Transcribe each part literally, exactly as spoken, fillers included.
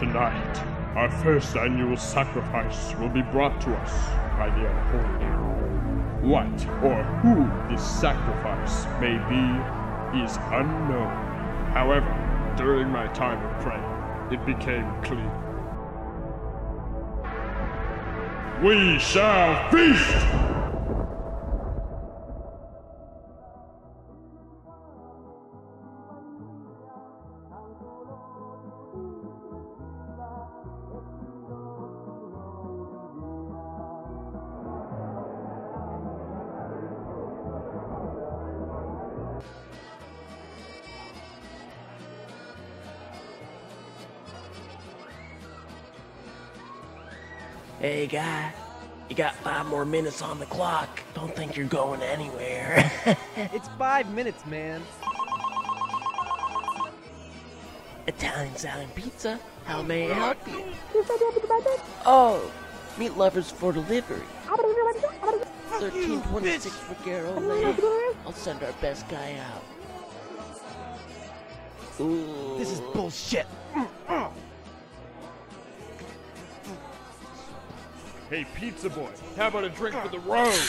Tonight, our first annual sacrifice will be brought to us by the unholy. What or who this sacrifice may be is unknown. However, during my time of prayer, it became clear. We shall feast! Hey guy, you got five more minutes on the clock. Don't think you're going anywhere. It's five minutes, man. Italian Salad Pizza, how may I help you? Oh, Meat Lovers for delivery. thirteen twenty-six Figueroa Lane. I'll send our best guy out. Ooh. This is bullshit. Hey, pizza boy, how about a drink for the road? Ah!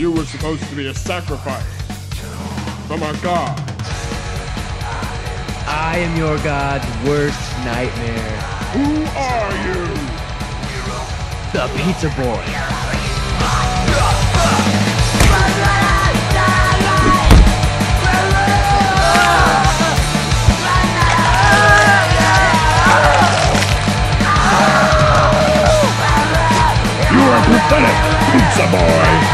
You were supposed to be a sacrifice from our God. I am your God's worst nightmare. Who are you? The Pizza Boy. You are pathetic, Pizza Boy.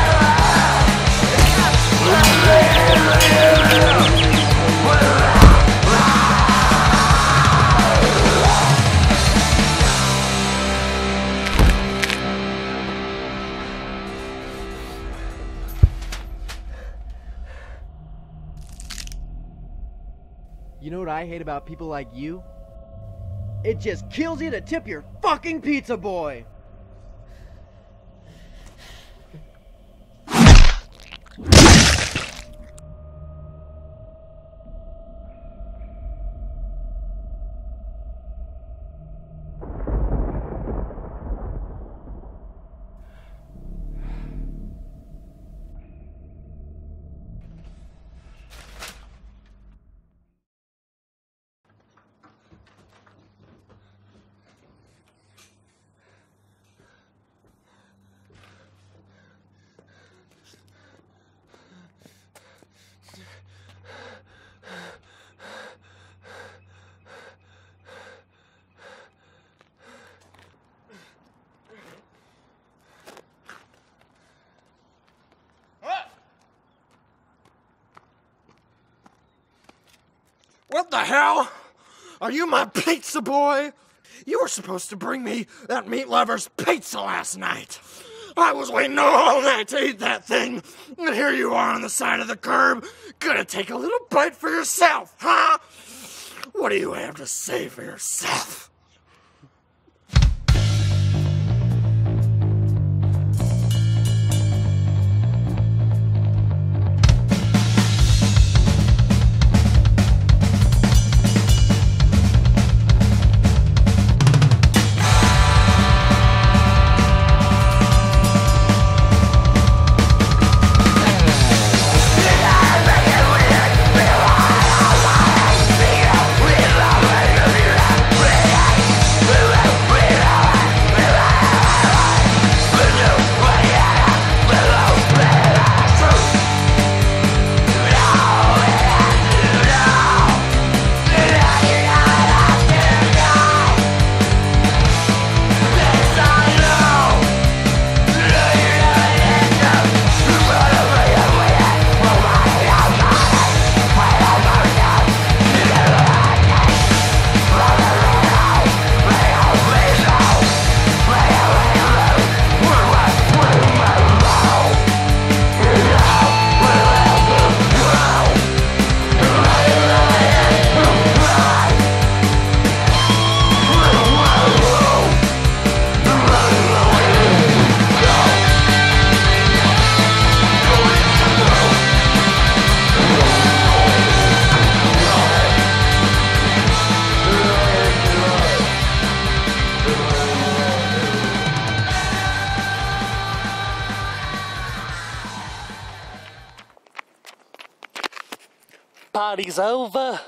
You know what I hate about people like you? It just kills you to tip your fucking Pizza Boy! What the hell? Are you my Pizza Boy? You were supposed to bring me that Meat Lovers pizza last night. I was waiting all night to eat that thing, and here you are on the side of the curb. Gonna take a little bite for yourself, huh? What do you have to say for yourself? Party's over.